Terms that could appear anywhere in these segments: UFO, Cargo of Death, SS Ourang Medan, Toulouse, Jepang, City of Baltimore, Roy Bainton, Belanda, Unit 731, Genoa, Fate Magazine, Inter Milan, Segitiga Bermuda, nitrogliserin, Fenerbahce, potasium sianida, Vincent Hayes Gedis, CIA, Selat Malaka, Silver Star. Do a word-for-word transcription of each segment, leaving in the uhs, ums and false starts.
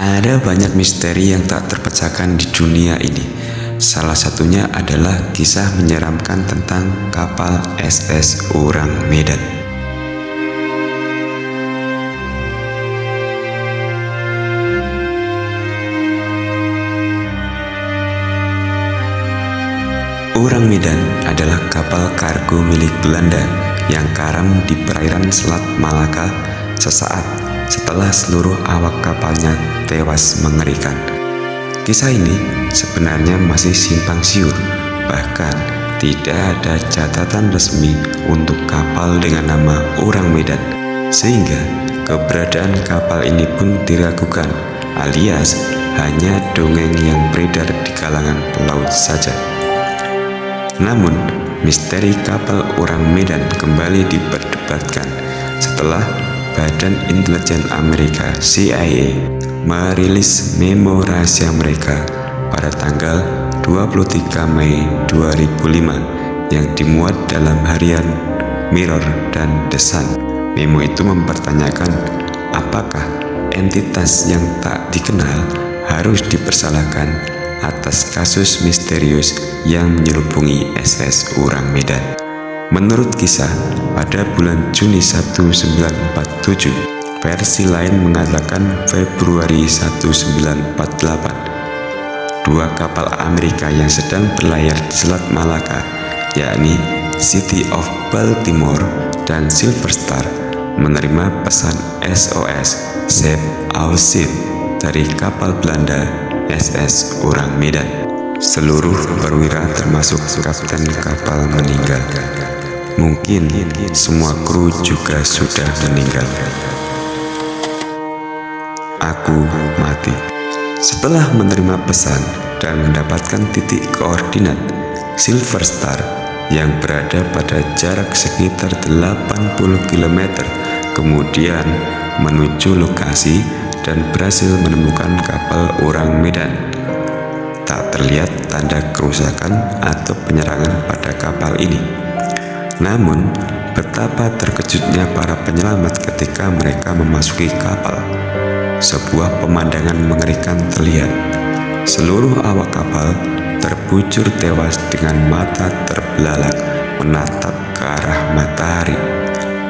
Ada banyak misteri yang tak terpecahkan di dunia ini. Salah satunya adalah kisah menyeramkan tentang kapal S S Ourang Medan. Ourang Medan adalah kapal kargo milik Belanda yang karam di perairan Selat Malaka sesaat setelah seluruh awak kapalnya tewas mengerikan. Kisah ini sebenarnya masih simpang siur, bahkan tidak ada catatan resmi untuk kapal dengan nama Ourang Medan, sehingga keberadaan kapal ini pun diragukan, alias hanya dongeng yang beredar di kalangan pelaut saja. Namun, misteri kapal Ourang Medan kembali diperdebatkan setelah Badan Intelijen Amerika C I A merilis memo rahasia mereka pada tanggal dua puluh tiga Mei dua ribu lima yang dimuat dalam harian Mirror dan The Sun. Memo itu mempertanyakan apakah entitas yang tak dikenal harus dipersalahkan atas kasus misterius yang menyerubungi S S Ourang Medan. Menurut kisah, pada bulan Juni seribu sembilan ratus empat puluh tujuh, versi lain mengatakan Februari seribu sembilan ratus empat puluh delapan. Dua kapal Amerika yang sedang berlayar di Selat Malaka, yakni City of Baltimore dan Silver Star, menerima pesan S O S Save Our Ship dari kapal Belanda S S Ourang Medan. Seluruh perwira termasuk kapten kapal meninggal. Mungkin semua kru juga sudah meninggal. Aku mati. Setelah menerima pesan dan mendapatkan titik koordinat, Silver Star yang berada pada jarak sekitar delapan puluh kilometer kemudian menuju lokasi dan berhasil menemukan kapal Ourang Medan. Tak terlihat tanda kerusakan atau penyerangan pada kapal ini. Namun, betapa terkejutnya para penyelamat ketika mereka memasuki kapal. Sebuah pemandangan mengerikan terlihat. Seluruh awak kapal terbujur tewas dengan mata terbelalak menatap ke arah matahari.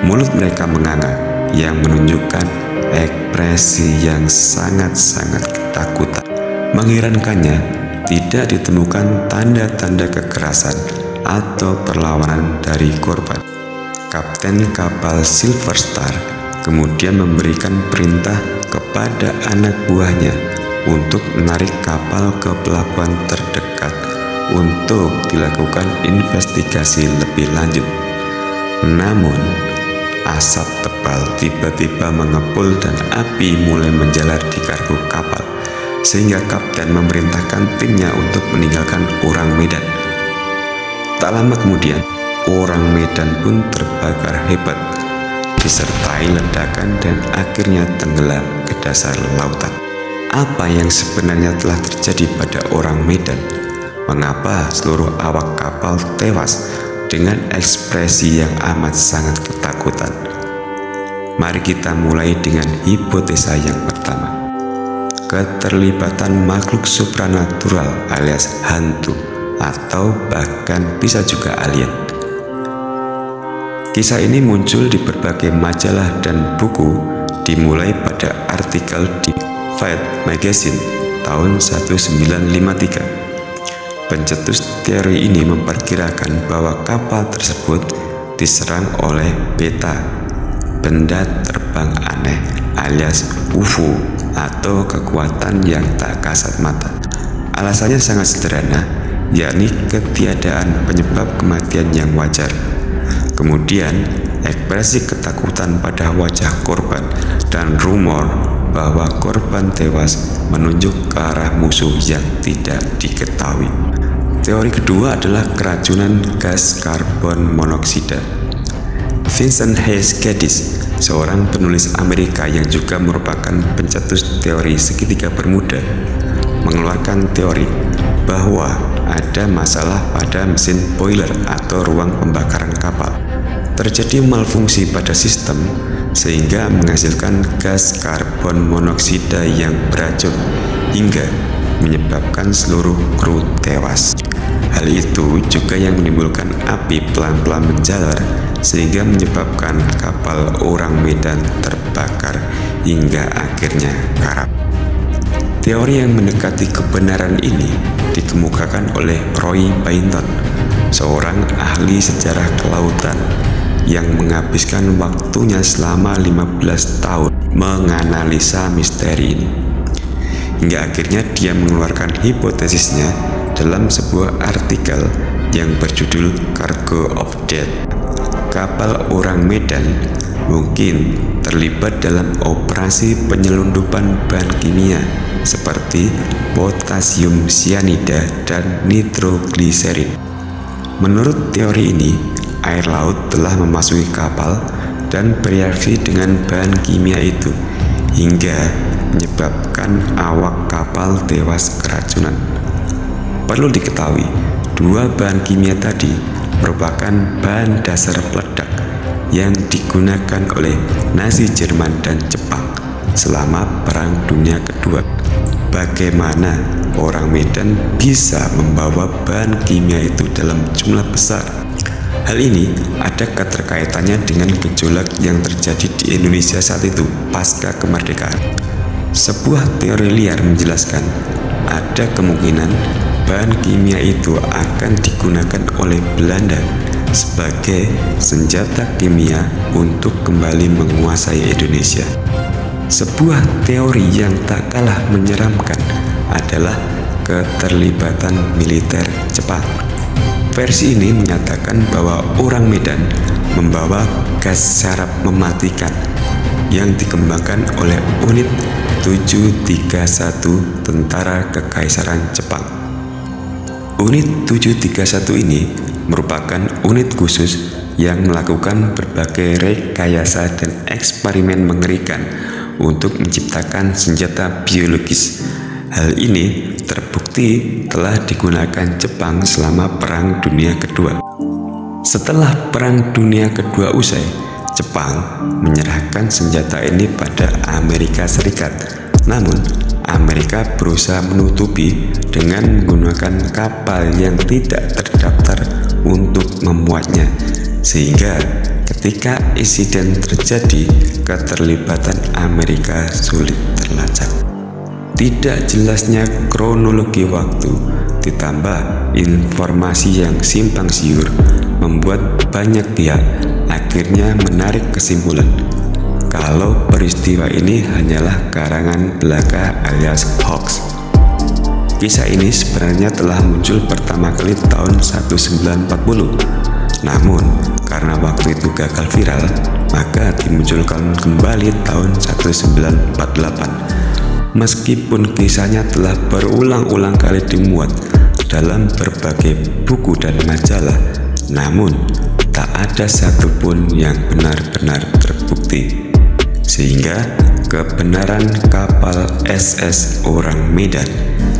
Mulut mereka menganga yang menunjukkan ekspresi yang sangat-sangat ketakutan. Mengherankannya, tidak ditemukan tanda-tanda kekerasan atau perlawanan dari korban. Kapten kapal Silver Star kemudian memberikan perintah kepada anak buahnya untuk menarik kapal ke pelabuhan terdekat untuk dilakukan investigasi lebih lanjut. Namun, asap tebal tiba-tiba mengepul dan api mulai menjalar di kargo kapal, sehingga kapten memerintahkan timnya untuk meninggalkan Ourang Medan. Tak lama kemudian, Ourang Medan pun terbakar hebat, disertai ledakan dan akhirnya tenggelam ke dasar lautan. Apa yang sebenarnya telah terjadi pada Ourang Medan? Mengapa seluruh awak kapal tewas dengan ekspresi yang amat sangat ketakutan? Mari kita mulai dengan hipotesa yang pertama. Keterlibatan makhluk supranatural alias hantu, atau bahkan bisa juga alien. Kisah ini muncul di berbagai majalah dan buku, dimulai pada artikel di Fate Magazine tahun seribu sembilan ratus lima puluh tiga. Pencetus teori ini memperkirakan bahwa kapal tersebut diserang oleh beta, benda terbang aneh alias U F O atau kekuatan yang tak kasat mata. Alasannya sangat sederhana, yakni ketiadaan penyebab kematian yang wajar. Kemudian, ekspresi ketakutan pada wajah korban dan rumor bahwa korban tewas menunjuk ke arah musuh yang tidak diketahui. Teori kedua adalah keracunan gas karbon monoksida. Vincent Hayes Gedis, seorang penulis Amerika yang juga merupakan pencetus teori segitiga Bermuda, mengeluarkan teori bahwa ada masalah pada mesin boiler atau ruang pembakaran kapal. Terjadi malfungsi pada sistem sehingga menghasilkan gas karbon monoksida yang beracun hingga menyebabkan seluruh kru tewas. Hal itu juga yang menimbulkan api pelan-pelan menjalar sehingga menyebabkan kapal Ourang Medan terbakar hingga akhirnya karam. Teori yang mendekati kebenaran ini dikemukakan oleh Roy Bainton, seorang ahli sejarah kelautan yang menghabiskan waktunya selama lima belas tahun menganalisa misteri ini. Hingga akhirnya dia mengeluarkan hipotesisnya dalam sebuah artikel yang berjudul Cargo of Death. Kapal Ourang Medan mungkin terlibat dalam operasi penyelundupan bahan kimia seperti potasium sianida dan nitrogliserin. Menurut teori ini, air laut telah memasuki kapal dan bereaksi dengan bahan kimia itu hingga menyebabkan awak kapal tewas keracunan. Perlu diketahui, dua bahan kimia tadi merupakan bahan dasar peledak yang digunakan oleh Nazi Jerman dan Jepang selama Perang Dunia Kedua. Bagaimana Ourang Medan bisa membawa bahan kimia itu dalam jumlah besar? Hal ini ada keterkaitannya dengan gejolak yang terjadi di Indonesia saat itu pasca kemerdekaan. Sebuah teori liar menjelaskan ada kemungkinan bahan kimia itu akan digunakan oleh Belanda sebagai senjata kimia untuk kembali menguasai Indonesia. Sebuah teori yang tak kalah menyeramkan adalah keterlibatan militer Jepang. Versi ini menyatakan bahwa Ourang Medan membawa gas saraf mematikan yang dikembangkan oleh Unit tujuh tiga satu Tentara Kekaisaran Jepang. Unit tujuh tiga satu ini merupakan unit khusus yang melakukan berbagai rekayasa dan eksperimen mengerikan untuk menciptakan senjata biologis. Hal ini terbukti telah digunakan Jepang selama Perang Dunia Kedua. Setelah Perang Dunia Kedua usai, Jepang menyerahkan senjata ini pada Amerika Serikat. Namun, Amerika berusaha menutupi dengan menggunakan kapal yang tidak terdaftar untuk memuatnya. Sehingga ketika insiden terjadi, keterlibatan Amerika sulit terlacak. Tidak jelasnya kronologi waktu ditambah informasi yang simpang siur membuat banyak pihak akhirnya menarik kesimpulan kalau peristiwa ini hanyalah karangan belaka alias hoax. Kisah ini sebenarnya telah muncul pertama kali tahun seribu sembilan ratus empat puluh, namun karena waktu itu gagal viral, maka dimunculkan kembali tahun seribu sembilan ratus empat puluh delapan. Meskipun kisahnya telah berulang-ulang kali dimuat dalam berbagai buku dan majalah, namun tak ada satupun yang benar-benar terbukti, sehingga kebenaran kapal S S Ourang Medan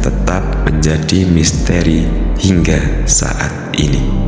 tetap menjadi misteri hingga saat ini.